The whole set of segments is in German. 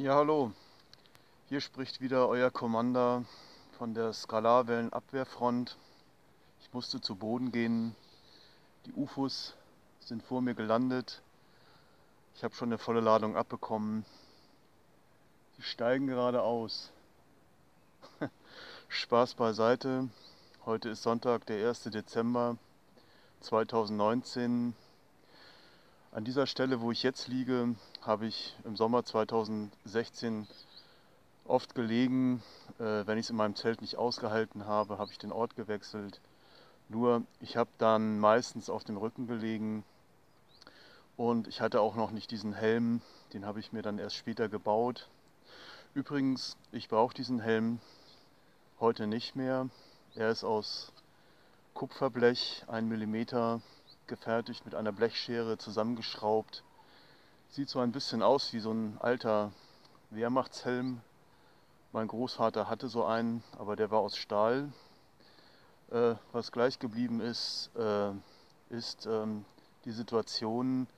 Ja, hallo. Hier spricht wieder euer Commander von der Skalarwellenabwehrfront. Ich musste zu Boden gehen. Die UFOs sind vor mir gelandet. Ich habe schon eine volle Ladung abbekommen. Die steigen gerade aus. Spaß beiseite. Heute ist Sonntag, der 1. Dezember 2019. An dieser Stelle, wo ich jetzt liege, habe ich im Sommer 2016 oft gelegen. Wenn ich es in meinem Zelt nicht ausgehalten habe, habe ich den Ort gewechselt. Nur, ich habe dann meistens auf dem Rücken gelegen und ich hatte auch noch nicht diesen Helm. Den habe ich mir dann erst später gebaut. Übrigens, ich brauche diesen Helm heute nicht mehr. Er ist aus Kupferblech, 1 mm, gefertigt, mit einer Blechschere zusammengeschraubt. Sieht so ein bisschen aus wie so ein alter Wehrmachtshelm. Mein Großvater hatte so einen, aber der war aus Stahl. Was gleich geblieben ist, ist die Situation,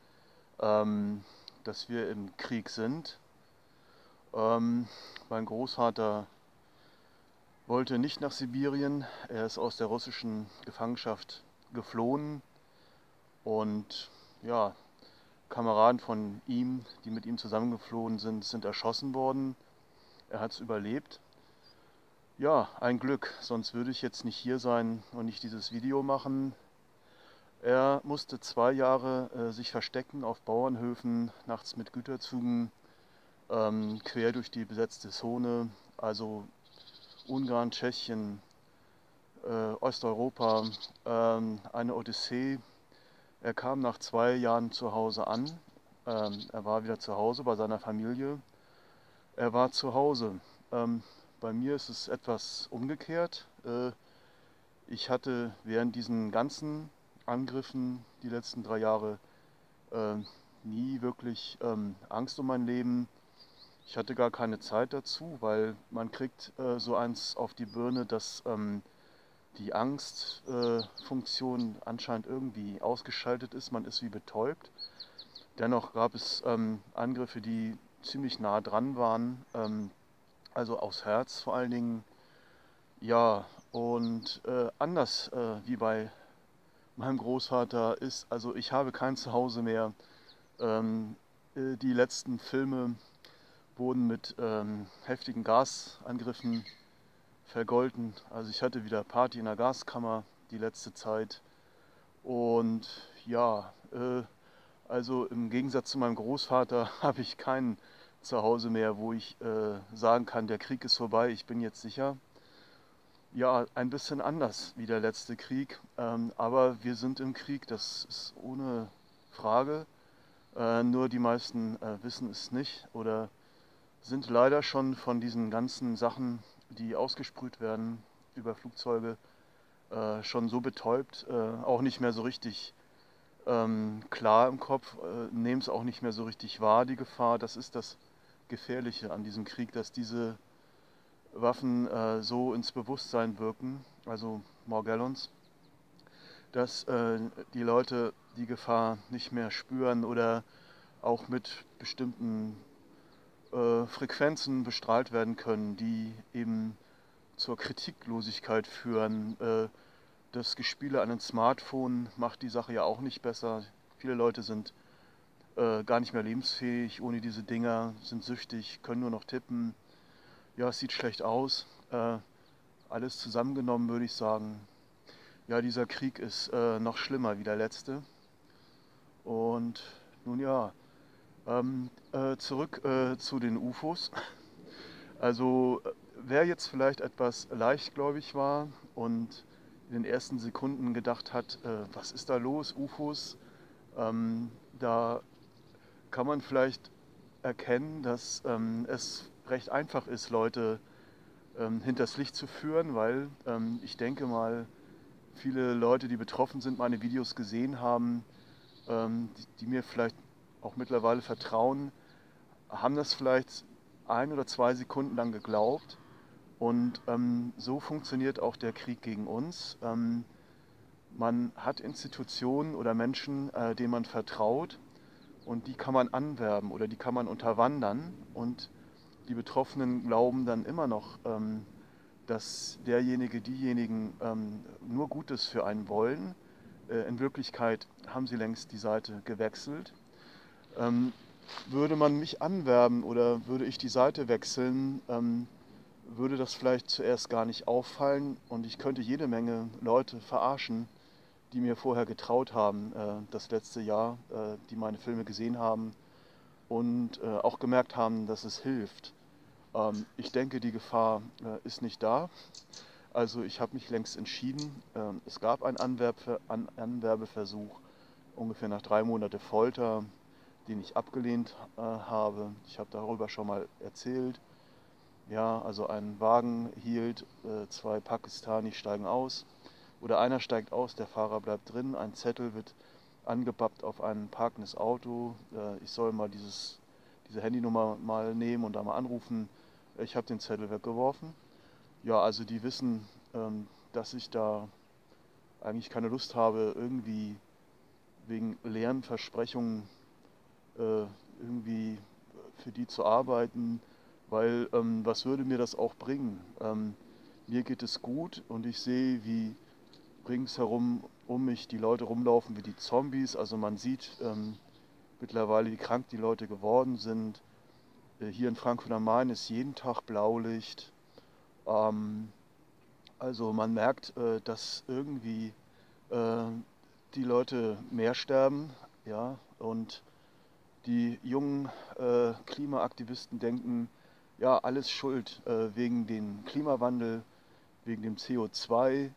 dass wir im Krieg sind. Mein Großvater wollte nicht nach Sibirien. Er ist aus der russischen Gefangenschaft geflohen. Und ja, Kameraden von ihm, die mit ihm zusammengeflohen sind, sind erschossen worden. Er hat es überlebt. Ja, ein Glück, sonst würde ich jetzt nicht hier sein und nicht dieses Video machen. Er musste 2 Jahre sich verstecken auf Bauernhöfen, nachts mit Güterzügen, quer durch die besetzte Zone, also Ungarn, Tschechien, Osteuropa, eine Odyssee. Er kam nach 2 Jahren zu Hause an, er war wieder zu Hause bei seiner Familie. Er war zu Hause. Bei mir ist es etwas umgekehrt. Ich hatte während diesen ganzen Angriffen die letzten 3 Jahre nie wirklich Angst um mein Leben. Ich hatte gar keine Zeit dazu, weil man kriegt so eins auf die Birne, dass die Angstfunktion anscheinend irgendwie ausgeschaltet ist. Man ist wie betäubt. Dennoch gab es Angriffe, die ziemlich nah dran waren. Also aufs Herz vor allen Dingen, ja, und anders wie bei meinem Großvater ist, also ich habe kein Zuhause mehr. Die letzten Filme wurden mit heftigen Gasangriffen vergolten. Also ich hatte wieder Party in der Gaskammer die letzte Zeit. Und ja, also im Gegensatz zu meinem Großvater habe ich keinen zu Hause mehr, wo ich sagen kann, der Krieg ist vorbei, ich bin jetzt sicher. Ja, ein bisschen anders wie der letzte Krieg, aber wir sind im Krieg, das ist ohne Frage. Nur die meisten wissen es nicht oder sind leider schon von diesen ganzen Sachen, die ausgesprüht werden über Flugzeuge, schon so betäubt, auch nicht mehr so richtig klar im Kopf, nehmen es auch nicht mehr so richtig wahr, die Gefahr. Das ist das Gefährliche an diesem Krieg, dass diese Waffen so ins Bewusstsein wirken, also Morgellons, dass die Leute die Gefahr nicht mehr spüren oder auch mit bestimmten Frequenzen bestrahlt werden können, die eben zur Kritiklosigkeit führen. Das Gespiele an den Smartphone macht die Sache ja auch nicht besser. Viele Leute sind gar nicht mehr lebensfähig ohne diese Dinger, sind süchtig, können nur noch tippen. Ja, es sieht schlecht aus. Alles zusammengenommen würde ich sagen, ja, dieser Krieg ist noch schlimmer wie der letzte. Und nun ja, zurück zu den UFOs. Also wer jetzt vielleicht etwas leichtgläubig war und in den ersten Sekunden gedacht hat, was ist da los, UFOs, da kann man vielleicht erkennen, dass es recht einfach ist, Leute hinters Licht zu führen, weil ich denke mal, viele Leute, die betroffen sind, meine Videos gesehen haben, die mir vielleicht auch mittlerweile vertrauen, haben das vielleicht 1 oder 2 Sekunden lang geglaubt. Und so funktioniert auch der Krieg gegen uns. Man hat Institutionen oder Menschen, denen man vertraut, und die kann man anwerben oder die kann man unterwandern. Und die Betroffenen glauben dann immer noch, dass diejenigen nur Gutes für einen wollen. In Wirklichkeit haben sie längst die Seite gewechselt. Würde man mich anwerben oder würde ich die Seite wechseln, würde das vielleicht zuerst gar nicht auffallen und ich könnte jede Menge Leute verarschen, die mir vorher getraut haben, das letzte Jahr, die meine Filme gesehen haben und auch gemerkt haben, dass es hilft. Ich denke, die Gefahr ist nicht da. Also ich habe mich längst entschieden. Es gab einen Anwerbeversuch, ungefähr nach 3 Monaten Folter, den ich abgelehnt habe. Ich habe darüber schon mal erzählt. Ja, also ein Wagen hielt, 2 Pakistani steigen aus oder einer steigt aus, der Fahrer bleibt drin, ein Zettel wird angepappt auf ein parkendes Auto. Ich soll mal diese Handynummer mal nehmen und da mal anrufen. Ich habe den Zettel weggeworfen. Ja, also die wissen, dass ich da eigentlich keine Lust habe, irgendwie wegen leeren Versprechungen irgendwie für die zu arbeiten, weil was würde mir das auch bringen? Mir geht es gut und ich sehe, wie ringsherum um mich die Leute rumlaufen wie die Zombies. Also man sieht mittlerweile, wie krank die Leute geworden sind. Hier in Frankfurt am Main ist jeden Tag Blaulicht. Also man merkt, dass irgendwie die Leute mehr sterben, ja, und die jungen Klimaaktivisten denken, ja, alles schuld wegen dem Klimawandel, wegen dem CO2.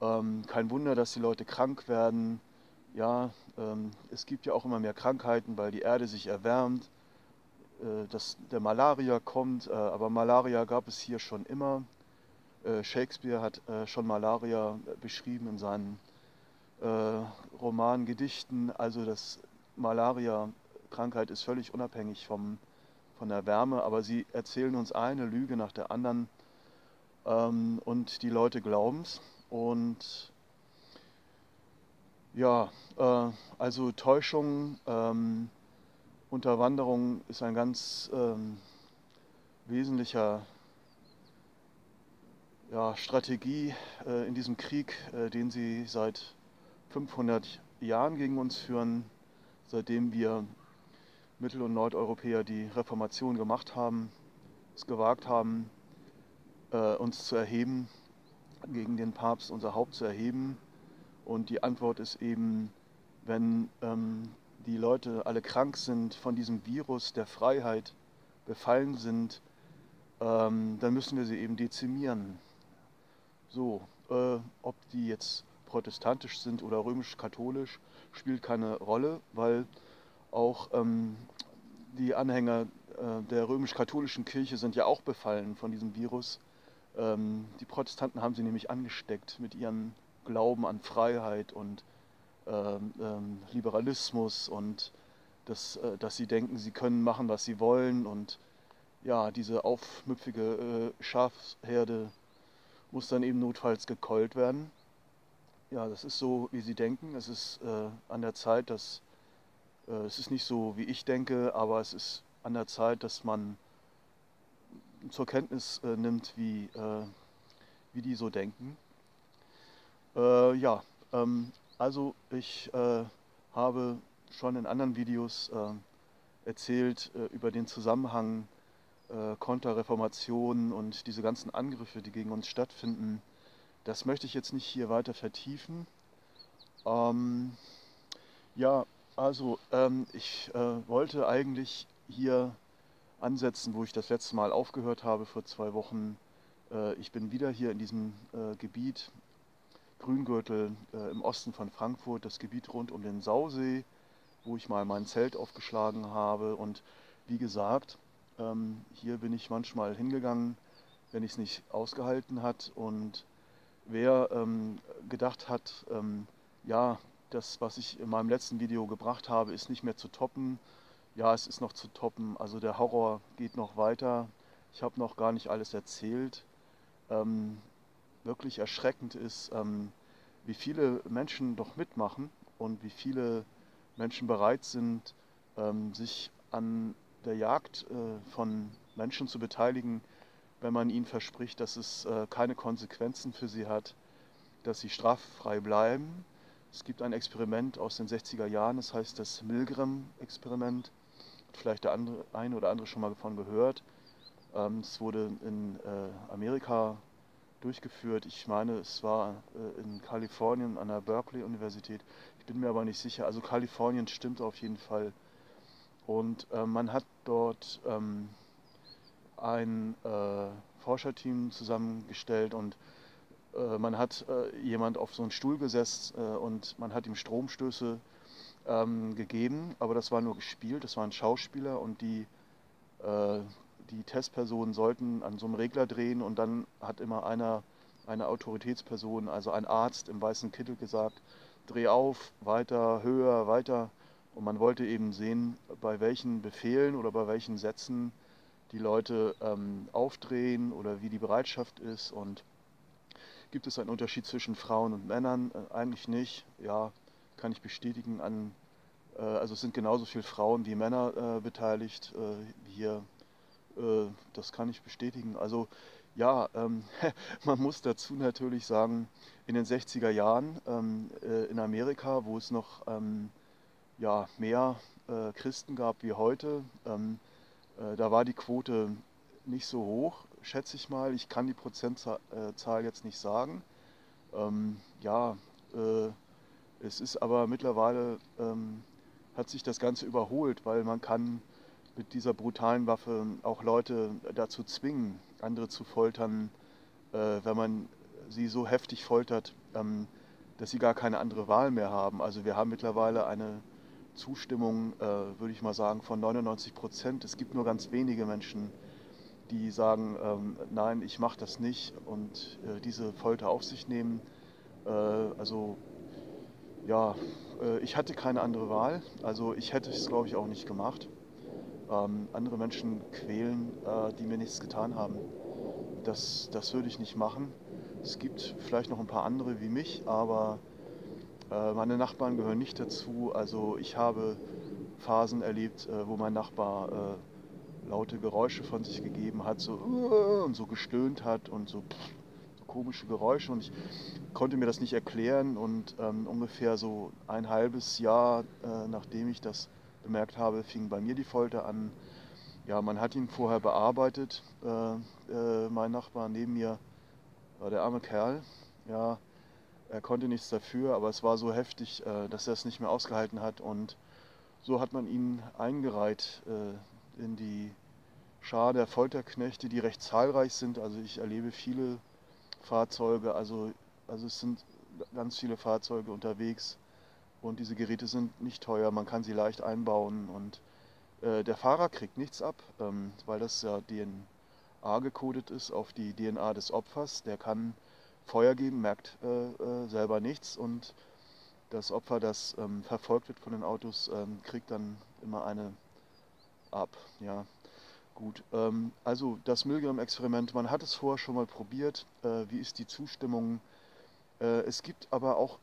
Kein Wunder, dass die Leute krank werden. Ja, es gibt ja auch immer mehr Krankheiten, weil die Erde sich erwärmt, dass der Malaria kommt, aber Malaria gab es hier schon immer. Shakespeare hat schon Malaria beschrieben in seinen Romanen, Gedichten. Also das Malaria-Krankheit ist völlig unabhängig von der Wärme, aber sie erzählen uns eine Lüge nach der anderen und die Leute glauben es. Und ja, also Täuschung, Unterwanderung ist ein ganz wesentlicher Strategie in diesem Krieg, den sie seit 500 Jahren gegen uns führen, seitdem wir Mittel- und Nordeuropäer die Reformation gemacht haben, es gewagt haben, uns zu erheben, gegen den Papst unser Haupt zu erheben. Und die Antwort ist eben, wenn die Leute alle krank sind, von diesem Virus der Freiheit befallen sind, dann müssen wir sie eben dezimieren. So, ob die jetzt protestantisch sind oder römisch-katholisch, spielt keine Rolle, weil auch die Anhänger der römisch-katholischen Kirche sind ja auch befallen von diesem Virus. Die Protestanten haben sie nämlich angesteckt mit ihrem Glauben an Freiheit und Liberalismus und dass sie denken, sie können machen, was sie wollen, und ja, diese aufmüpfige Schafsherde muss dann eben notfalls gekeult werden. Ja, das ist so, wie sie denken. Es ist an der Zeit, dass es ist nicht so, wie ich denke, aber es ist an der Zeit, dass man zur Kenntnis nimmt, wie die so denken. Ja, also ich habe schon in anderen Videos erzählt über den Zusammenhang Konterreformation und diese ganzen Angriffe, die gegen uns stattfinden. Das möchte ich jetzt nicht hier weiter vertiefen. Ja, also ich wollte eigentlich hier ansetzen, wo ich das letzte Mal aufgehört habe vor 2 Wochen. Ich bin wieder hier in diesem Gebiet, Grüngürtel im Osten von Frankfurt, das Gebiet rund um den Sausee, wo ich mal mein Zelt aufgeschlagen habe. Und wie gesagt, hier bin ich manchmal hingegangen, wenn ich es nicht ausgehalten hat. Und wer gedacht hat, ja, das, was ich in meinem letzten Video gebracht habe, ist nicht mehr zu toppen. Ja, es ist noch zu toppen. Also der Horror geht noch weiter. Ich habe noch gar nicht alles erzählt. Wirklich erschreckend ist, wie viele Menschen doch mitmachen und wie viele Menschen bereit sind, sich an der Jagd von Menschen zu beteiligen, wenn man ihnen verspricht, dass es keine Konsequenzen für sie hat, dass sie straffrei bleiben. Es gibt ein Experiment aus den 60er Jahren, das heißt das Milgram-Experiment. Hat vielleicht der eine oder andere schon mal davon gehört. Es wurde in Amerika durchgeführt. Ich meine, es war in Kalifornien an der Berkeley-Universität. Ich bin mir aber nicht sicher. Also Kalifornien stimmt auf jeden Fall. Und man hat dort ein Forscherteam zusammengestellt und man hat jemand auf so einen Stuhl gesetzt und man hat ihm Stromstöße gegeben, aber das war nur gespielt, das waren Schauspieler und die Testpersonen sollten an so einem Regler drehen und dann hat immer eine Autoritätsperson, also ein Arzt im weißen Kittel gesagt, dreh auf, weiter, höher, weiter, und man wollte eben sehen, bei welchen Befehlen oder bei welchen Sätzen die Leute aufdrehen oder wie die Bereitschaft ist. Und gibt es einen Unterschied zwischen Frauen und Männern? Eigentlich nicht. Ja, kann ich bestätigen. Also es sind genauso viele Frauen wie Männer beteiligt hier. Das kann ich bestätigen. Also ja, man muss dazu natürlich sagen, in den 60er Jahren in Amerika, wo es noch ja, mehr Christen gab wie heute, da war die Quote nicht so hoch, schätze ich mal. Ich kann die Prozentzahl jetzt nicht sagen. Ja, es ist aber mittlerweile, hat sich das Ganze überholt, weil man kann mit dieser brutalen Waffe auch Leute dazu zwingen, andere zu foltern, wenn man sie so heftig foltert, dass sie gar keine andere Wahl mehr haben. Also wir haben mittlerweile eine Zustimmung, würde ich mal sagen, von 99%. Es gibt nur ganz wenige Menschen, die sagen, nein, ich mache das nicht, und diese Folter auf sich nehmen. Also ja, ich hatte keine andere Wahl, also ich hätte es, glaube ich, auch nicht gemacht. Andere Menschen quälen, die mir nichts getan haben. Das würde ich nicht machen. Es gibt vielleicht noch ein paar andere wie mich, aber meine Nachbarn gehören nicht dazu. Also ich habe Phasen erlebt, wo mein Nachbar laute Geräusche von sich gegeben hat, so und so gestöhnt hat und so, so komische Geräusche, und ich konnte mir das nicht erklären, und ungefähr so ein halbes Jahr nachdem ich das bemerkt habe, fing bei mir die Folter an. Ja, man hat ihn vorher bearbeitet, mein Nachbar neben mir, der arme Kerl, ja. Er konnte nichts dafür, aber es war so heftig, dass er es nicht mehr ausgehalten hat. Und so hat man ihn eingereiht in die Schar der Folterknechte, die recht zahlreich sind. Also ich erlebe viele Fahrzeuge, also es sind ganz viele Fahrzeuge unterwegs. Und diese Geräte sind nicht teuer, man kann sie leicht einbauen. Und der Fahrer kriegt nichts ab, weil das ja DNA gekodet ist auf die DNA des Opfers. Der kann Feuer geben, merkt selber nichts, und das Opfer, das verfolgt wird von den Autos, kriegt dann immer eine ab. Ja, gut. Also das Milgram-Experiment, man hat es vorher schon mal probiert. Wie ist die Zustimmung? Es gibt aber auch,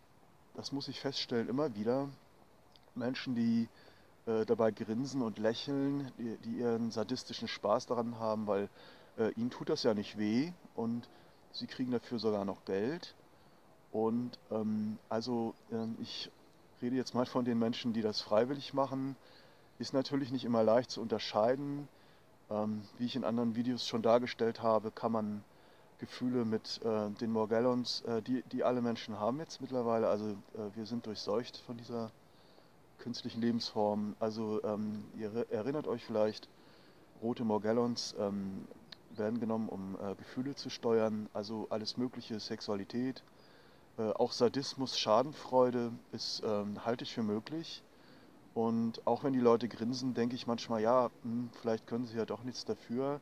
das muss ich feststellen, immer wieder Menschen, die dabei grinsen und lächeln, die ihren sadistischen Spaß daran haben, weil ihnen tut das ja nicht weh, und sie kriegen dafür sogar noch Geld. Und ich rede jetzt mal von den Menschen, die das freiwillig machen. Ist natürlich nicht immer leicht zu unterscheiden. Wie ich in anderen Videos schon dargestellt habe, kann man Gefühle mit den Morgellons, die alle Menschen haben jetzt mittlerweile, also wir sind durchseucht von dieser künstlichen Lebensform. Also ihr erinnert euch vielleicht, rote Morgellons werden genommen, um Gefühle zu steuern, also alles mögliche, Sexualität, auch Sadismus, Schadenfreude ist, halte ich für möglich. Und auch wenn die Leute grinsen, denke ich manchmal, ja, vielleicht können sie ja doch nichts dafür.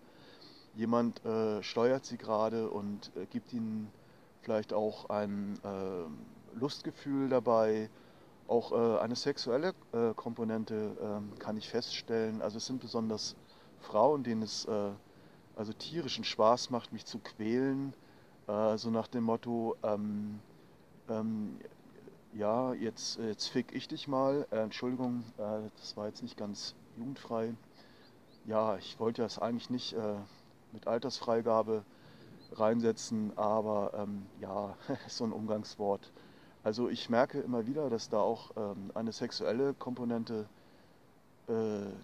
Jemand steuert sie gerade und gibt ihnen vielleicht auch ein Lustgefühl dabei, auch eine sexuelle Komponente kann ich feststellen. Also es sind besonders Frauen, denen es also tierischen Spaß macht, mich zu quälen, so nach dem Motto, ja, jetzt fick ich dich mal, Entschuldigung, das war jetzt nicht ganz jugendfrei, Ja, ich wollte das eigentlich nicht mit Altersfreigabe reinsetzen, aber ja, ist so ein Umgangswort. Also ich merke immer wieder, dass da auch eine sexuelle Komponente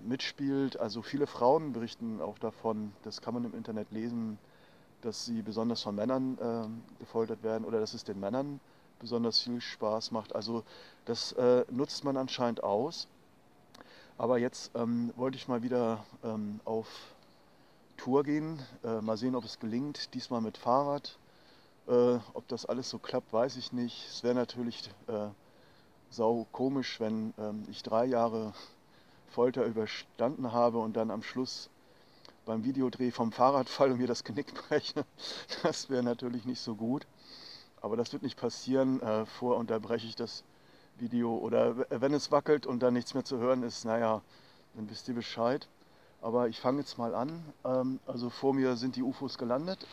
mitspielt. Also viele Frauen berichten auch davon, das kann man im Internet lesen, dass sie besonders von Männern gefoltert werden oder dass es den Männern besonders viel Spaß macht. Also das nutzt man anscheinend aus. Aber jetzt wollte ich mal wieder auf Tour gehen, mal sehen, ob es gelingt, diesmal mit Fahrrad. Ob das alles so klappt, weiß ich nicht. Es wäre natürlich sau komisch, wenn ich 3 Jahre Folter überstanden habe und dann am Schluss beim Videodreh vom Fahrrad falle und mir das Genick breche. Das wäre natürlich nicht so gut. Aber das wird nicht passieren. Vorher unterbreche ich das Video. Oder wenn es wackelt und dann nichts mehr zu hören ist, naja, dann wisst ihr Bescheid. Aber ich fange jetzt mal an. Also vor mir sind die UFOs gelandet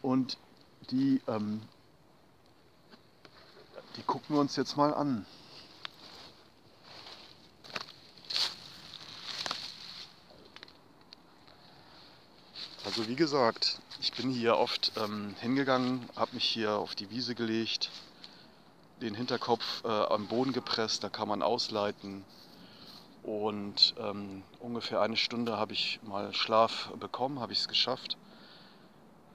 und die gucken wir uns jetzt mal an. Also wie gesagt, ich bin hier oft hingegangen, habe mich hier auf die Wiese gelegt, den Hinterkopf am Boden gepresst, da kann man ausleiten. Und ungefähr 1 Stunde habe ich mal Schlaf bekommen, habe ich es geschafft.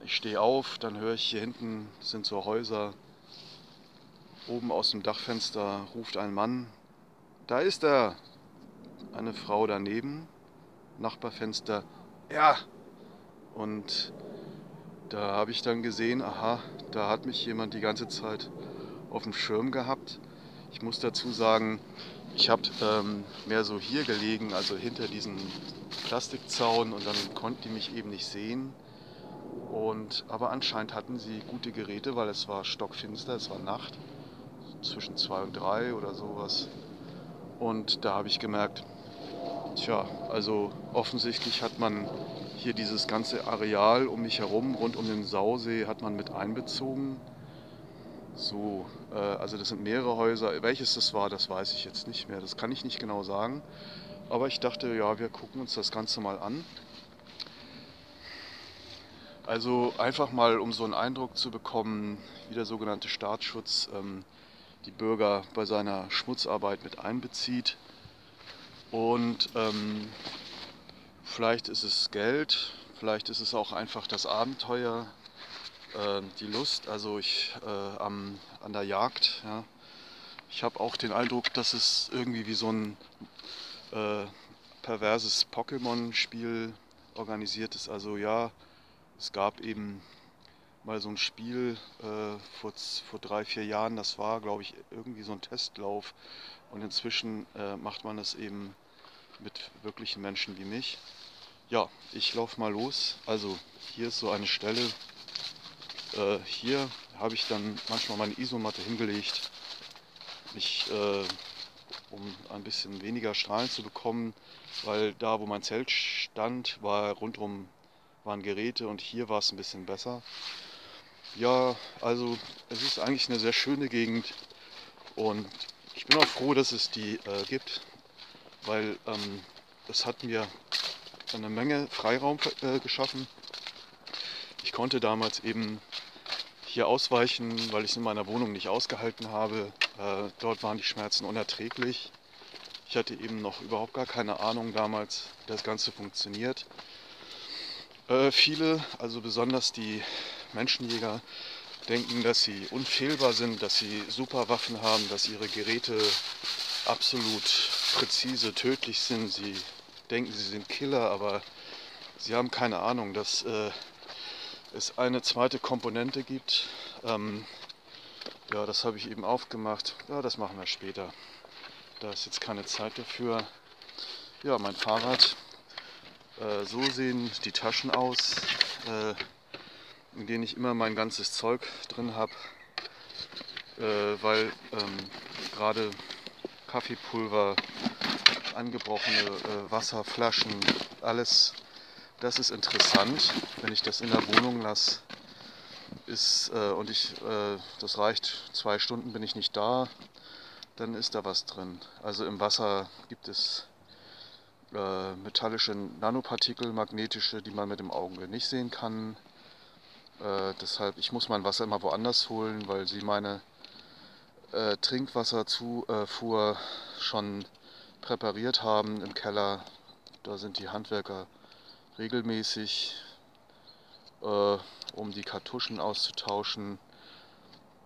Ich stehe auf, dann höre ich hier hinten, sind so Häuser, oben aus dem Dachfenster ruft ein Mann, da ist er, eine Frau daneben, Nachbarfenster, ja, und da habe ich dann gesehen, aha, da hat mich jemand die ganze Zeit auf dem Schirm gehabt. Ich muss dazu sagen, ich habe mehr so hier gelegen, also hinter diesem Plastikzaun, und dann konnten die mich eben nicht sehen. Aber anscheinend hatten sie gute Geräte, weil es war stockfinster, es war Nacht, zwischen 2 und 3 oder sowas. Und da habe ich gemerkt, tja, also offensichtlich hat man hier dieses ganze Areal um mich herum, rund um den Sausee, hat man mit einbezogen. So, also das sind mehrere Häuser. Welches das war, das weiß ich jetzt nicht mehr. Das kann ich nicht genau sagen. Aber ich dachte, ja, wir gucken uns das Ganze mal an. Also einfach mal, um so einen Eindruck zu bekommen, wie der sogenannte Staatsschutz die Bürger bei seiner Schmutzarbeit mit einbezieht. Und vielleicht ist es Geld, vielleicht ist es auch einfach das Abenteuer, die Lust, also ich an der Jagd. Ja. Ich habe auch den Eindruck, dass es irgendwie wie so ein perverses Pokémon-Spiel organisiert ist. Also ja, es gab eben mal so ein Spiel vor 3, 4 Jahren, das war, glaube ich, irgendwie so ein Testlauf. Und inzwischen macht man das eben mit wirklichen Menschen wie mich. Ja, ich laufe mal los. Also hier ist so eine Stelle. Hier habe ich dann manchmal meine Isomatte hingelegt, mich, um ein bisschen weniger Strahlen zu bekommen, weil da, wo mein Zelt stand, war rundum waren Geräte und hier war es ein bisschen besser. Ja, also es ist eigentlich eine sehr schöne Gegend und ich bin auch froh, dass es die gibt, weil das hat mir eine Menge Freiraum geschaffen. Ich konnte damals eben hier ausweichen, weil ich es in meiner Wohnung nicht ausgehalten habe. Dort waren die Schmerzen unerträglich. Ich hatte eben noch überhaupt gar keine Ahnung damals, wie das Ganze funktioniert. Viele, also besonders die Menschenjäger, denken, dass sie unfehlbar sind, dass sie Superwaffen haben, dass ihre Geräte absolut präzise, tödlich sind. Sie denken, sie sind Killer, aber sie haben keine Ahnung, dass es eine zweite Komponente gibt. Ja, das habe ich eben aufgemacht. Ja, das machen wir später. Da ist jetzt keine Zeit dafür. Ja, mein Fahrrad. So sehen die Taschen aus, in denen ich immer mein ganzes Zeug drin habe, weil gerade Kaffeepulver, angebrochene Wasserflaschen, alles. Das ist interessant, wenn ich das in der Wohnung lasse, ist, und das reicht, 2 Stunden bin ich nicht da, dann ist da was drin. Also im Wasser gibt es metallische Nanopartikel, magnetische, die man mit dem Auge nicht sehen kann. Deshalb, ich muss mein Wasser immer woanders holen, weil sie meine Trinkwasserzufuhr schon präpariert haben im Keller. Da sind die Handwerker regelmäßig, um die Kartuschen auszutauschen.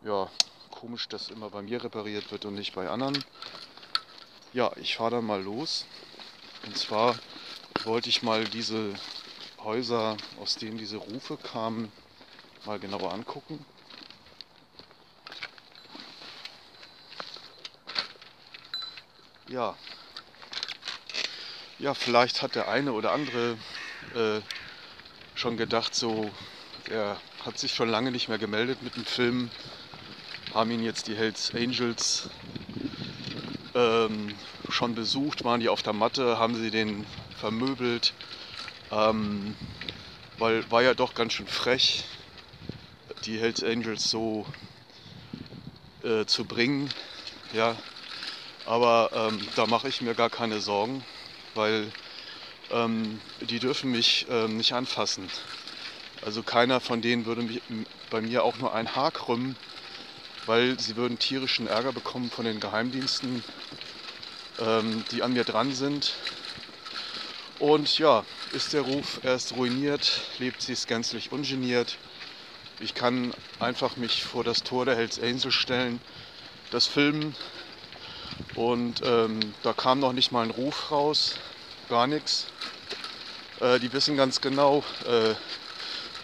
Ja, komisch, dass immer bei mir repariert wird und nicht bei anderen. Ja, ich fahre dann mal los. Und zwar wollte ich mal diese Häuser, aus denen diese Rufe kamen, mal genauer angucken. Ja, vielleicht hat der eine oder andere schon gedacht, so, er hat sich schon lange nicht mehr gemeldet mit dem Film, haben ihn jetzt die Hells Angels schon besucht, waren die auf der Matte, haben sie den vermöbelt, weil war ja doch ganz schön frech, die Hells Angels so zu bringen, ja. Aber da mache ich mir gar keine Sorgen, weil die dürfen mich nicht anfassen. Also keiner von denen würde mich, bei mir auch nur ein Haar krümmen, weil sie würden tierischen Ärger bekommen von den Geheimdiensten, die an mir dran sind. Und ja, ist der Ruf erst ruiniert, lebt sie es gänzlich ungeniert. Ich kann einfach mich vor das Tor der Hells Angels stellen, das filmen. Und da kam noch nicht mal ein Ruf raus, gar nichts. Die wissen ganz genau,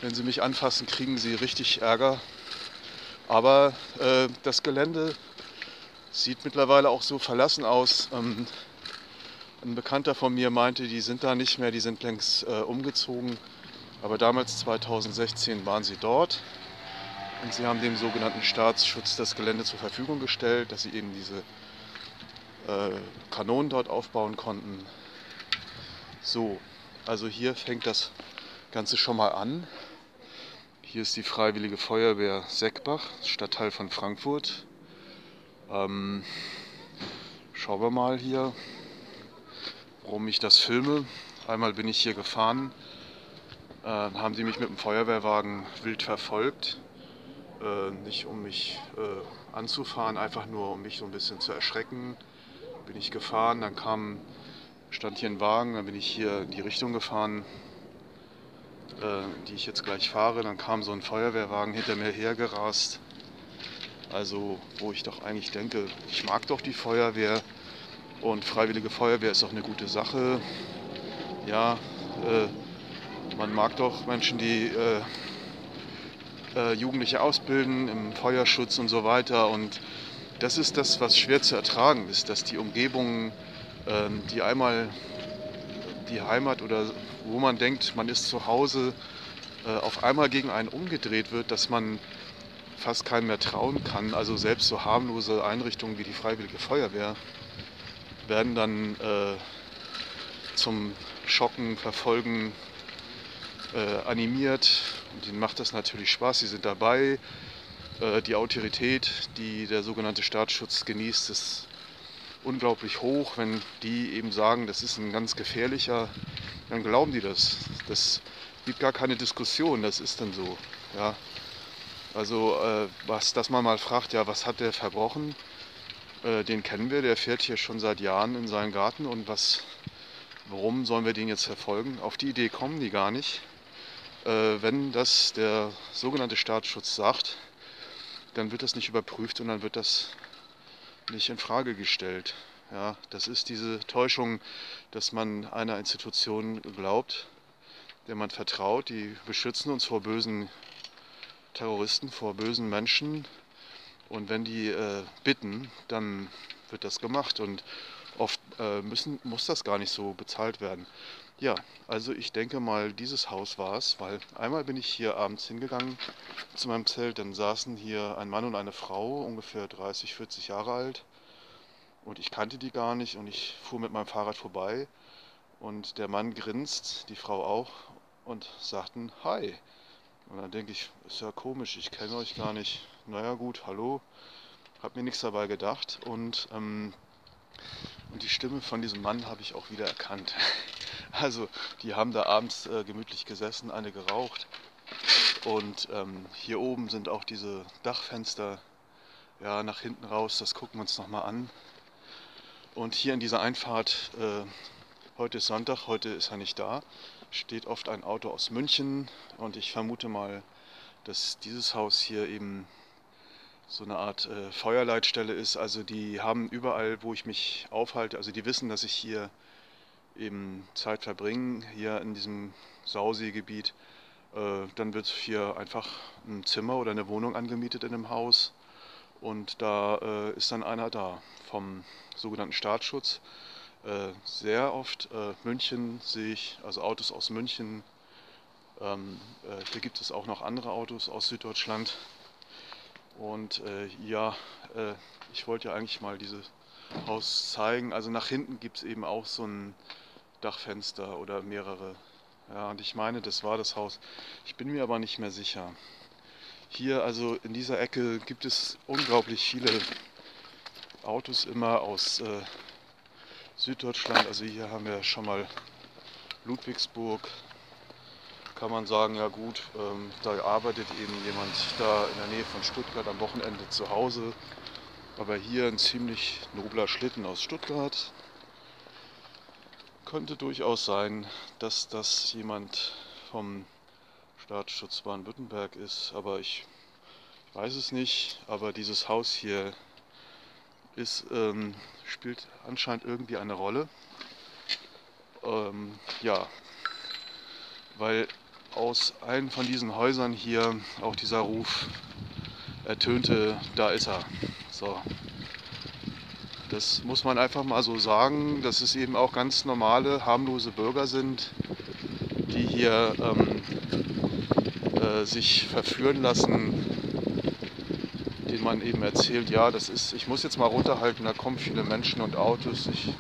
wenn sie mich anfassen, kriegen sie richtig Ärger. Aber das Gelände sieht mittlerweile auch so verlassen aus. Ein Bekannter von mir meinte, die sind da nicht mehr, die sind längst umgezogen. Aber damals, 2016, waren sie dort. Und sie haben dem sogenannten Staatsschutz das Gelände zur Verfügung gestellt, dass sie eben diese Kanonen dort aufbauen konnten. So, also hier fängt das Ganze schon mal an. Hier ist die Freiwillige Feuerwehr Seckbach, Stadtteil von Frankfurt. Schauen wir mal hier, warum ich das filme. Einmal bin ich hier gefahren, haben sie mich mit dem Feuerwehrwagen wild verfolgt. Nicht um mich anzufahren, einfach nur um mich so ein bisschen zu erschrecken. Bin ich gefahren, dann stand hier ein Wagen, dann bin ich hier in die Richtung gefahren, die ich jetzt gleich fahre. Dann kam so ein Feuerwehrwagen hinter mir hergerast. Also, wo ich doch eigentlich denke, ich mag doch die Feuerwehr und Freiwillige Feuerwehr ist doch eine gute Sache. Ja, man mag doch Menschen, die Jugendliche ausbilden, im Feuerschutz und so weiter. Und das ist das, was schwer zu ertragen ist, dass die Umgebungen, die einmal die Heimat oder wo man denkt, man ist zu Hause, auf einmal gegen einen umgedreht wird, dass man fast keinem mehr trauen kann. Also selbst so harmlose Einrichtungen wie die Freiwillige Feuerwehr werden dann zum Schocken, Verfolgen animiert. Denen macht das natürlich Spaß, sie sind dabei. Die Autorität, die der sogenannte Staatsschutz genießt, ist unglaublich hoch. Wenn die eben sagen, das ist ein ganz gefährlicher, dann glauben die das. Das gibt gar keine Diskussion, das ist dann so. Ja. Also, dass man mal fragt, ja, was hat der verbrochen? Den kennen wir, der fährt hier schon seit Jahren in seinen Garten und warum sollen wir den jetzt verfolgen? Auf die Idee kommen die gar nicht. Wenn das der sogenannte Staatsschutz sagt, dann wird das nicht überprüft und dann wird das nicht in Frage gestellt. Ja, das ist diese Täuschung, dass man einer Institution glaubt, der man vertraut. Die beschützen uns vor bösen Terroristen, vor bösen Menschen. Und wenn die bitten, dann wird das gemacht. Und oft muss das gar nicht so bezahlt werden. Ja, also ich denke mal, dieses Haus war es, weil einmal bin ich hier abends hingegangen zu meinem Zelt, dann saßen hier ein Mann und eine Frau, ungefähr 30, 40 Jahre alt, und ich kannte die gar nicht und ich fuhr mit meinem Fahrrad vorbei und der Mann grinst, die Frau auch, und sagten Hi. Und dann denke ich, ist ja komisch, ich kenne euch gar nicht. Naja gut, hallo, hab mir nichts dabei gedacht und Und die Stimme von diesem Mann habe ich auch wieder erkannt. Also die haben da abends gemütlich gesessen, eine geraucht. Und hier oben sind auch diese Dachfenster ja, nach hinten raus. Das gucken wir uns nochmal an. Und hier in dieser Einfahrt, heute ist Sonntag, heute ist er nicht da, steht oft ein Auto aus München. Und ich vermute mal, dass dieses Haus hier eben so eine Art Feuerleitstelle ist. Also die haben überall, wo ich mich aufhalte, also die wissen, dass ich hier eben Zeit verbringe, hier in diesem Sauseegebiet. Dann wird hier einfach ein Zimmer oder eine Wohnung angemietet in einem Haus. Und da ist dann einer da vom sogenannten Staatsschutz. Sehr oft München sehe ich, also Autos aus München. Hier gibt es auch noch andere Autos aus Süddeutschland. Und ja, ich wollte ja eigentlich mal dieses Haus zeigen. Also nach hinten gibt es eben auch so ein Dachfenster oder mehrere. Ja, und ich meine, das war das Haus. Ich bin mir aber nicht mehr sicher. Hier, also in dieser Ecke, gibt es unglaublich viele Autos immer aus Süddeutschland. Also hier haben wir schon mal Ludwigsburg. Kann man sagen, ja gut, da arbeitet eben jemand da in der Nähe von Stuttgart am Wochenende zu Hause. Aber hier ein ziemlich nobler Schlitten aus Stuttgart. Könnte durchaus sein, dass das jemand vom Staatsschutz Baden-Württemberg ist, aber ich weiß es nicht. Aber dieses Haus hier ist, spielt anscheinend irgendwie eine Rolle. Ja, weil aus einem von diesen Häusern hier auch dieser Ruf ertönte, da ist er. So. Das muss man einfach mal so sagen, dass es eben auch ganz normale, harmlose Bürger sind, die hier sich verführen lassen, denen man eben erzählt, ja, das ist, ich muss jetzt mal runterhalten, da kommen viele Menschen und Autos, ich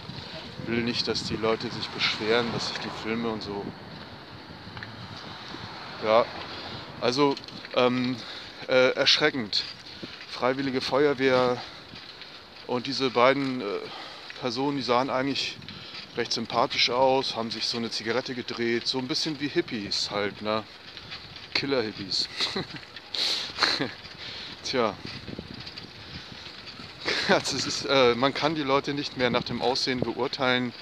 will nicht, dass die Leute sich beschweren, dass ich die filme und so. Ja, also erschreckend. Freiwillige Feuerwehr und diese beiden Personen, die sahen eigentlich recht sympathisch aus, haben sich so eine Zigarette gedreht, so ein bisschen wie Hippies halt, ne? Killer-Hippies. Tja, also es ist, man kann die Leute nicht mehr nach dem Aussehen beurteilen.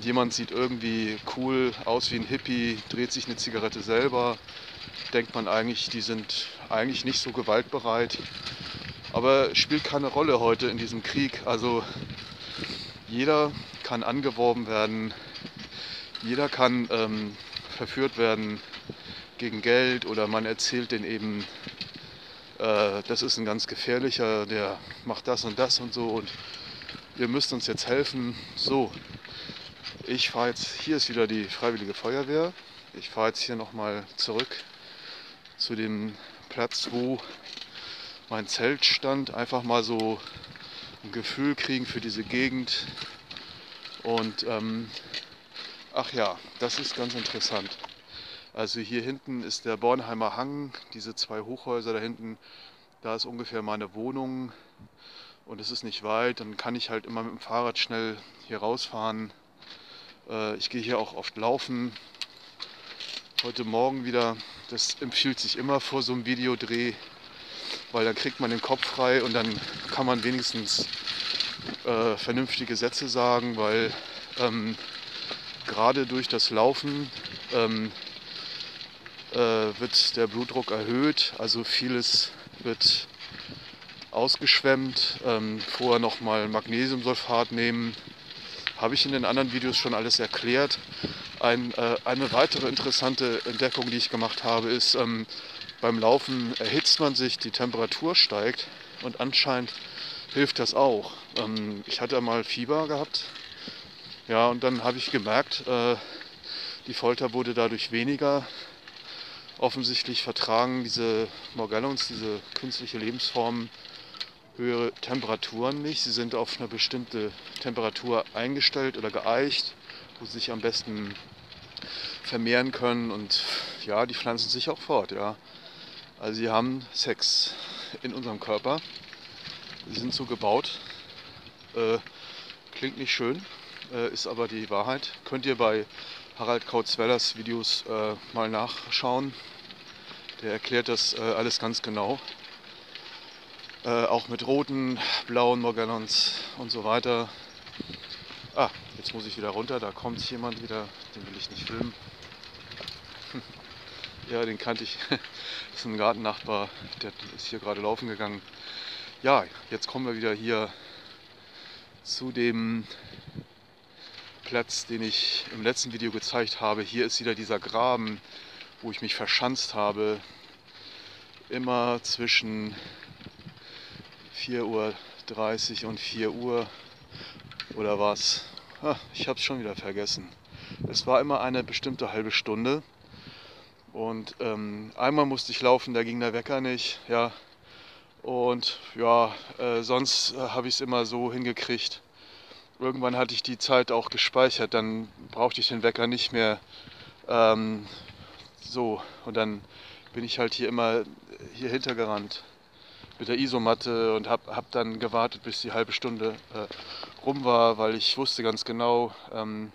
Jemand sieht irgendwie cool aus wie ein Hippie, dreht sich eine Zigarette selber. Denkt man eigentlich, die sind eigentlich nicht so gewaltbereit. Aber spielt keine Rolle heute in diesem Krieg. Also jeder kann angeworben werden, jeder kann verführt werden gegen Geld oder man erzählt denen eben, das ist ein ganz gefährlicher, der macht das und so und ihr müsst uns jetzt helfen. So, ich fahre jetzt, hier ist wieder die Freiwillige Feuerwehr, ich fahre jetzt hier nochmal zurück zu dem Platz, wo mein Zelt stand, einfach mal so ein Gefühl kriegen für diese Gegend und ach ja, das ist ganz interessant. Also hier hinten ist der Bornheimer Hang, diese zwei Hochhäuser da hinten, da ist ungefähr meine Wohnung und es ist nicht weit, dann kann ich halt immer mit dem Fahrrad schnell hier rausfahren. Ich gehe hier auch oft laufen, heute Morgen wieder, das empfiehlt sich immer vor so einem Videodreh, weil dann kriegt man den Kopf frei und dann kann man wenigstens vernünftige Sätze sagen, weil gerade durch das Laufen wird der Blutdruck erhöht, also vieles wird ausgeschwemmt. Vorher nochmal Magnesiumsulfat nehmen, habe ich in den anderen Videos schon alles erklärt. Eine weitere interessante Entdeckung, die ich gemacht habe, ist, beim Laufen erhitzt man sich, die Temperatur steigt und anscheinend hilft das auch. Ich hatte mal Fieber gehabt, ja, und dann habe ich gemerkt, die Folter wurde dadurch weniger. Offensichtlich vertragen diese Morgellons, diese künstliche Lebensform, höhere Temperaturen nicht. Sie sind auf eine bestimmte Temperatur eingestellt oder geeicht, wo sie sich am besten vermehren können. Und ja, die pflanzen sich auch fort. Ja. Also sie haben Sex in unserem Körper. Sie sind so gebaut. Klingt nicht schön, ist aber die Wahrheit. Könnt ihr bei Harald Kautz-Wellers Videos mal nachschauen. Der erklärt das alles ganz genau. Auch mit roten, blauen Morgellons und so weiter. Ah, jetzt muss ich wieder runter, da kommt jemand wieder, den will ich nicht filmen. Ja, den kannte ich. Das ist ein Gartennachbar, der ist hier gerade laufen gegangen. Ja, jetzt kommen wir wieder hier zu dem Platz, den ich im letzten Video gezeigt habe. Hier ist wieder dieser Graben, wo ich mich verschanzt habe. Immer zwischen 4:30 Uhr und 4 Uhr oder was. Ah, ich habe es schon wieder vergessen. Es war immer eine bestimmte halbe Stunde. Und einmal musste ich laufen, da ging der Wecker nicht, ja. Und ja, sonst habe ich es immer so hingekriegt. Irgendwann hatte ich die Zeit auch gespeichert, dann brauchte ich den Wecker nicht mehr. So, und dann bin ich halt hier immer hier hintergerannt mit der Isomatte und hab dann gewartet, bis die halbe Stunde rum war, weil ich wusste ganz genau, wenn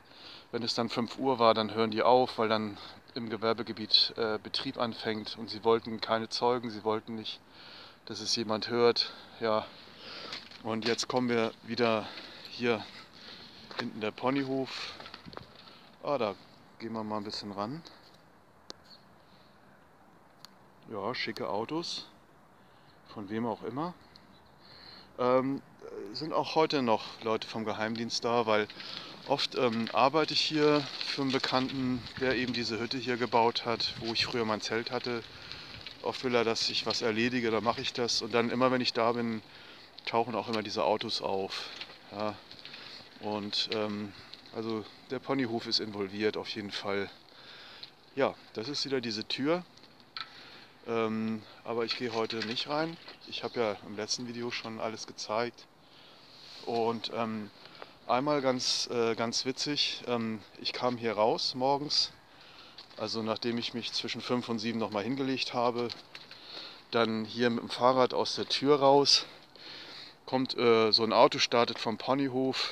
es dann 5 Uhr war, dann hören die auf, weil dann im Gewerbegebiet Betrieb anfängt, und sie wollten keine Zeugen, sie wollten nicht, dass es jemand hört. Ja, und jetzt kommen wir wieder hier hinten der Ponyhof. Ah, da gehen wir mal ein bisschen ran. Ja, schicke Autos, von wem auch immer. Sind auch heute noch Leute vom Geheimdienst da, weil oft arbeite ich hier für einen Bekannten, der eben diese Hütte hier gebaut hat, wo ich früher mein Zelt hatte. Oft will er, dass ich was erledige, dann mache ich das. Und dann immer, wenn ich da bin, tauchen auch immer diese Autos auf. Ja. Und also der Ponyhof ist involviert auf jeden Fall. Ja, das ist wieder diese Tür. Aber ich gehe heute nicht rein. Ich habe ja im letzten Video schon alles gezeigt. Und einmal ganz witzig, ich kam hier raus morgens, also nachdem ich mich zwischen 5 und 7 nochmal hingelegt habe, dann hier mit dem Fahrrad aus der Tür raus, kommt so ein Auto, startet vom Ponyhof,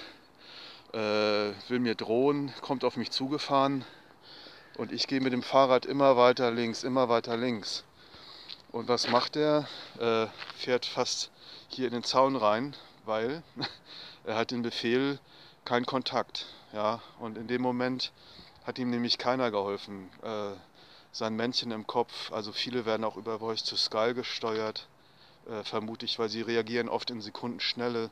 will mir drohen, kommt auf mich zugefahren und ich gehe mit dem Fahrrad immer weiter links. Und was macht der? Fährt fast hier in den Zaun rein, weil er hat den Befehl, kein Kontakt. Ja? Und in dem Moment hat ihm nämlich keiner geholfen. Sein Männchen im Kopf, also viele werden auch über Voice to Sky gesteuert, vermute ich, weil sie reagieren oft in Sekundenschnelle,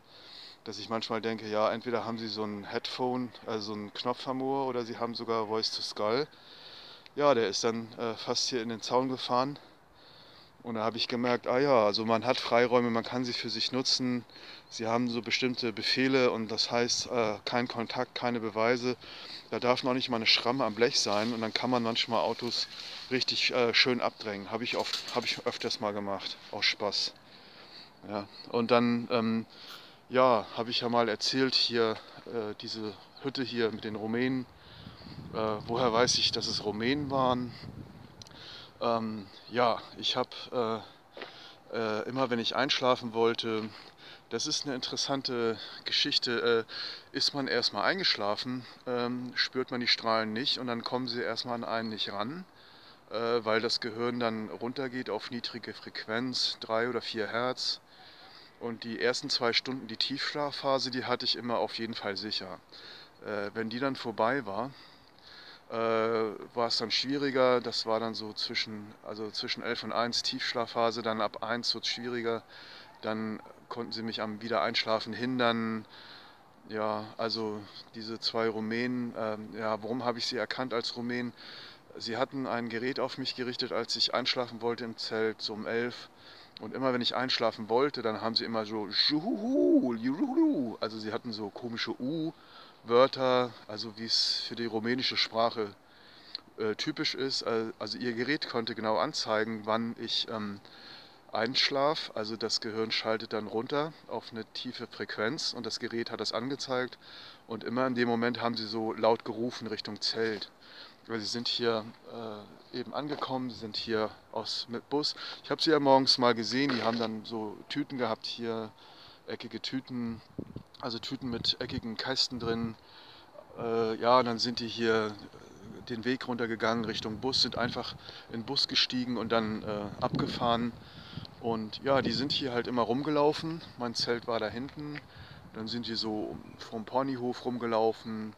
dass ich manchmal denke, ja, entweder haben sie so ein Headphone, also so einen Knopf am Ohr, oder sie haben sogar Voice to Sky. Ja, der ist dann fast hier in den Zaun gefahren. Und da habe ich gemerkt, ah ja, also man hat Freiräume, man kann sie für sich nutzen. Sie haben so bestimmte Befehle und das heißt, kein Kontakt, keine Beweise. Da darf noch nicht mal eine Schramme am Blech sein und dann kann man manchmal Autos richtig schön abdrängen. Habe ich öfters mal gemacht, aus Spaß. Ja. Und dann, ja, habe ich ja mal erzählt, hier diese Hütte hier mit den Rumänen. Woher weiß ich, dass es Rumänen waren? Ja, ich habe immer, wenn ich einschlafen wollte, das ist eine interessante Geschichte, ist man erstmal eingeschlafen, spürt man die Strahlen nicht und dann kommen sie erstmal an einen nicht ran, weil das Gehirn dann runtergeht auf niedrige Frequenz, 3 oder 4 Hertz. Und die ersten 2 Stunden, die Tiefschlafphase, die hatte ich immer auf jeden Fall sicher. Wenn die dann vorbei war, war es dann schwieriger, das war dann so zwischen 11 und 1 Tiefschlafphase, dann ab 1 wird es schwieriger, dann konnten sie mich am Wiedereinschlafen hindern. Ja, also diese 2 Rumänen, ja, warum habe ich sie erkannt als Rumänen? Sie hatten ein Gerät auf mich gerichtet, als ich einschlafen wollte im Zelt, so um 11. Und immer wenn ich einschlafen wollte, dann haben sie immer so, also sie hatten so komische U-Wörter, also wie es für die rumänische Sprache typisch ist. Also ihr Gerät konnte genau anzeigen, wann ich einschlaf. Also das Gehirn schaltet dann runter auf eine tiefe Frequenz und das Gerät hat das angezeigt. Und immer in dem Moment haben sie so laut gerufen Richtung Zelt. Weil sie sind hier eben angekommen, sie sind hier mit Bus. Ich habe sie ja morgens mal gesehen, die haben dann so Tüten gehabt hier eckige Tüten, also Tüten mit eckigen Kästen drin. Ja, und dann sind die hier den Weg runtergegangen Richtung Bus, sind einfach in den Bus gestiegen und dann abgefahren. Und ja, die sind hier halt immer rumgelaufen. Mein Zelt war da hinten. Dann sind die so vom Ponyhof rumgelaufen.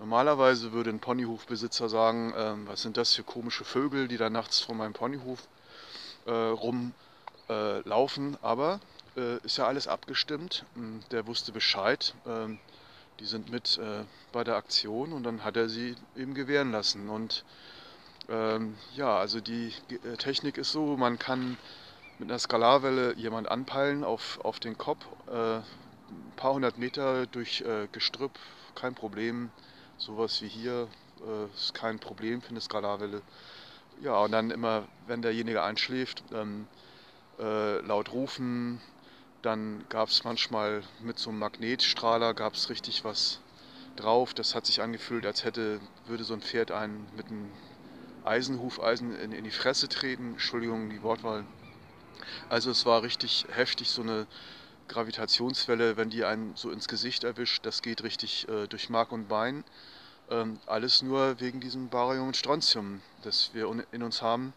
Normalerweise würde ein Ponyhofbesitzer sagen, was sind das für komische Vögel, die da nachts vor meinem Ponyhof rumlaufen. Aber ist ja alles abgestimmt. Der wusste Bescheid. Die sind mit bei der Aktion und dann hat er sie eben gewähren lassen. Und ja, also die Technik ist so, man kann mit einer Skalarwelle jemand anpeilen auf den Kopf. Ein paar hundert Meter durch Gestrüpp, kein Problem. Sowas wie hier ist kein Problem für eine Skalarwelle. Ja, und dann immer, wenn derjenige einschläft, laut rufen. Dann gab es manchmal mit so einem Magnetstrahler gab's richtig was drauf. Das hat sich angefühlt, als würde so ein Pferd einen mit einem Eisenhufeisen in die Fresse treten. Entschuldigung, die Wortwahl. Also es war richtig heftig, so eine Gravitationswelle, wenn die einen so ins Gesicht erwischt, das geht richtig durch Mark und Bein. Alles nur wegen diesem Barium und Strontium, das wir in uns haben.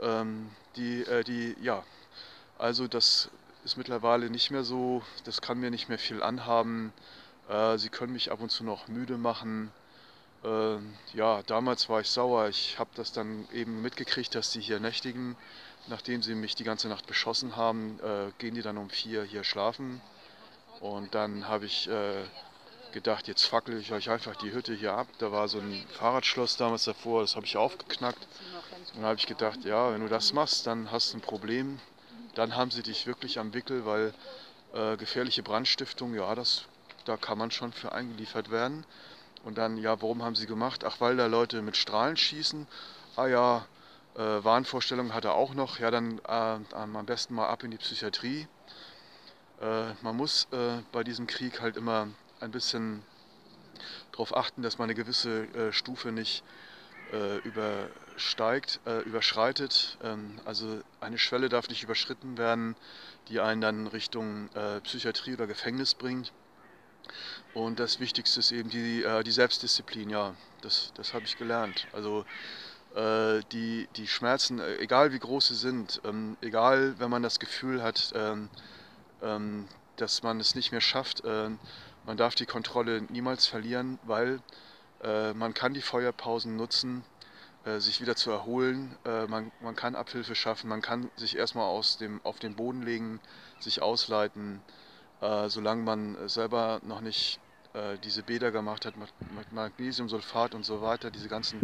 Ja, also das ist mittlerweile nicht mehr so, das kann mir nicht mehr viel anhaben. Sie können mich ab und zu noch müde machen. Ja, damals war ich sauer. Ich habe das dann eben mitgekriegt, dass die hier nächtigen. Nachdem sie mich die ganze Nacht beschossen haben, gehen die dann um 4 hier schlafen. Und dann habe ich gedacht, jetzt fackle ich euch einfach die Hütte hier ab. Da war so ein Fahrradschloss damals davor, das habe ich aufgeknackt. Und dann habe ich gedacht, ja, wenn du das machst, dann hast du ein Problem. Dann haben sie dich wirklich am Wickel, weil gefährliche Brandstiftung, ja, da kann man schon für eingeliefert werden. Und dann, ja, warum haben sie gemacht? Ach, weil da Leute mit Strahlen schießen. Ah ja, Wahnvorstellungen hat er auch noch. Ja, dann am besten mal ab in die Psychiatrie. Man muss bei diesem Krieg halt immer ein bisschen darauf achten, dass man eine gewisse Stufe nicht überschreitet. Also eine Schwelle darf nicht überschritten werden, die einen dann Richtung Psychiatrie oder Gefängnis bringt. Und das Wichtigste ist eben die Selbstdisziplin, ja, das habe ich gelernt. Also die Schmerzen, egal wie groß sie sind, egal wenn man das Gefühl hat, dass man es nicht mehr schafft, man darf die Kontrolle niemals verlieren, weil man kann die Feuerpausen nutzen, sich wieder zu erholen, man kann Abhilfe schaffen, man kann sich erstmal auf den Boden legen, sich ausleiten. Solange man selber noch nicht diese Bäder gemacht hat mit Magnesiumsulfat und so weiter, diese ganzen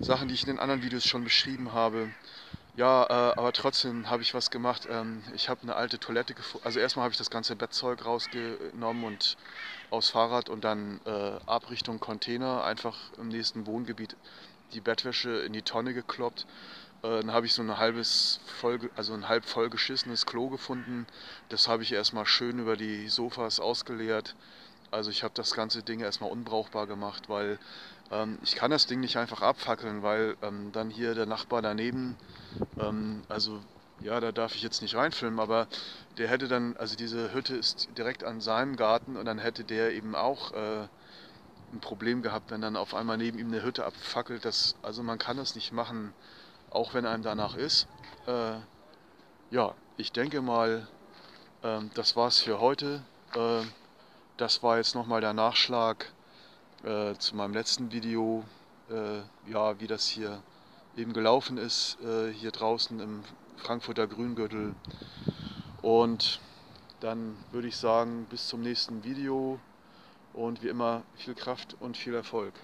Sachen, die ich in den anderen Videos schon beschrieben habe. Ja, aber trotzdem habe ich was gemacht. Ich habe eine alte Toilette gefunden. Also erstmal habe ich das ganze Bettzeug rausgenommen und aufs Fahrrad und dann ab Richtung Container, einfach im nächsten Wohngebiet die Bettwäsche in die Tonne gekloppt. Dann habe ich so ein halb vollgeschissenes Klo gefunden. Das habe ich erstmal schön über die Sofas ausgeleert. Also ich habe das ganze Ding erstmal unbrauchbar gemacht, weil ich kann das Ding nicht einfach abfackeln, weil dann hier der Nachbar daneben, also ja, da darf ich jetzt nicht reinfilmen, aber der hätte dann, also diese Hütte ist direkt an seinem Garten und dann hätte der eben auch ein Problem gehabt, wenn dann auf einmal neben ihm eine Hütte abfackelt. Also man kann das nicht machen, auch wenn einem danach ist. Ja, ich denke mal, das war's für heute. Das war jetzt nochmal der Nachschlag zu meinem letzten Video, ja, wie das hier eben gelaufen ist, hier draußen im Frankfurter Grüngürtel. Und dann würde ich sagen, bis zum nächsten Video und wie immer viel Kraft und viel Erfolg.